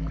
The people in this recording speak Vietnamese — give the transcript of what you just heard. Ngày